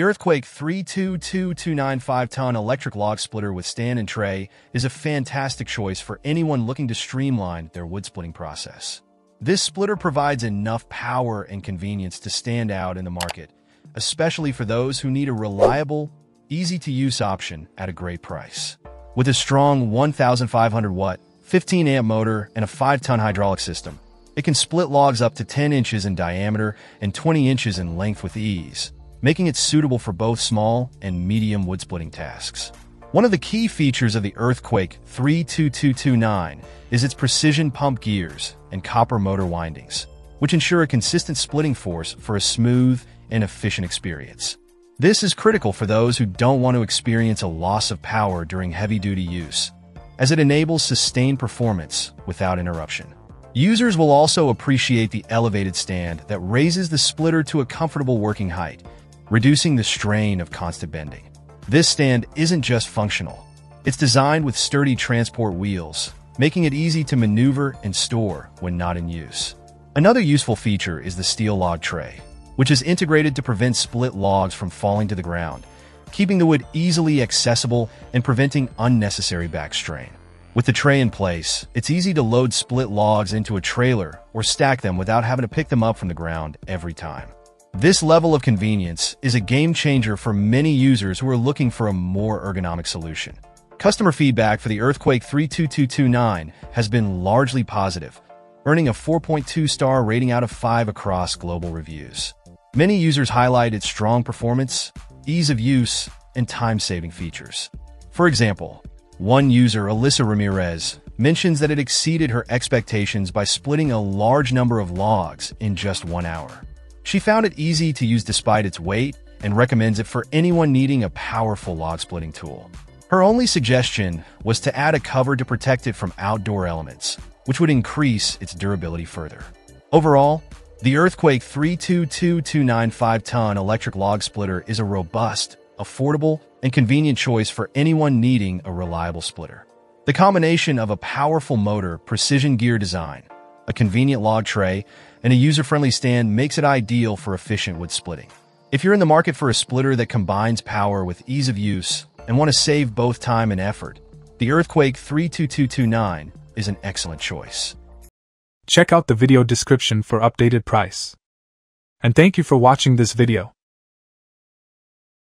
The Earthquake 32229 5-ton electric log splitter with stand and tray is a fantastic choice for anyone looking to streamline their wood splitting process. This splitter provides enough power and convenience to stand out in the market, especially for those who need a reliable, easy-to-use option at a great price. With a strong 1,500-watt, 15-amp motor and a 5-ton hydraulic system, it can split logs up to 10 inches in diameter and 20 inches in length with ease, making it suitable for both small and medium wood-splitting tasks. One of the key features of the Earthquake 32229 is its precision pump gears and copper motor windings, which ensure a consistent splitting force for a smooth and efficient experience. This is critical for those who don't want to experience a loss of power during heavy-duty use, as it enables sustained performance without interruption. Users will also appreciate the elevated stand that raises the splitter to a comfortable working height, reducing the strain of constant bending. This stand isn't just functional. It's designed with sturdy transport wheels, making it easy to maneuver and store when not in use. Another useful feature is the steel log tray, which is integrated to prevent split logs from falling to the ground, keeping the wood easily accessible and preventing unnecessary back strain. With the tray in place, it's easy to load split logs into a trailer or stack them without having to pick them up from the ground every time. This level of convenience is a game-changer for many users who are looking for a more ergonomic solution. Customer feedback for the Earthquake 32229 has been largely positive, earning a 4.2-star rating out of 5 across global reviews. Many users highlight its strong performance, ease of use, and time-saving features. For example, one user, Alyssa Ramirez, mentions that it exceeded her expectations by splitting a large number of logs in just 1 hour. She found it easy to use despite its weight and recommends it for anyone needing a powerful log-splitting tool. Her only suggestion was to add a cover to protect it from outdoor elements, which would increase its durability further. Overall, the Earthquake 32229 5-ton electric log splitter is a robust, affordable, and convenient choice for anyone needing a reliable splitter. The combination of a powerful motor, precision gear design, a convenient log tray, and a user-friendly stand makes it ideal for efficient wood splitting. If you're in the market for a splitter that combines power with ease of use and want to save both time and effort, the Earthquake 32229 is an excellent choice. Check out the video description for updated price. And thank you for watching this video.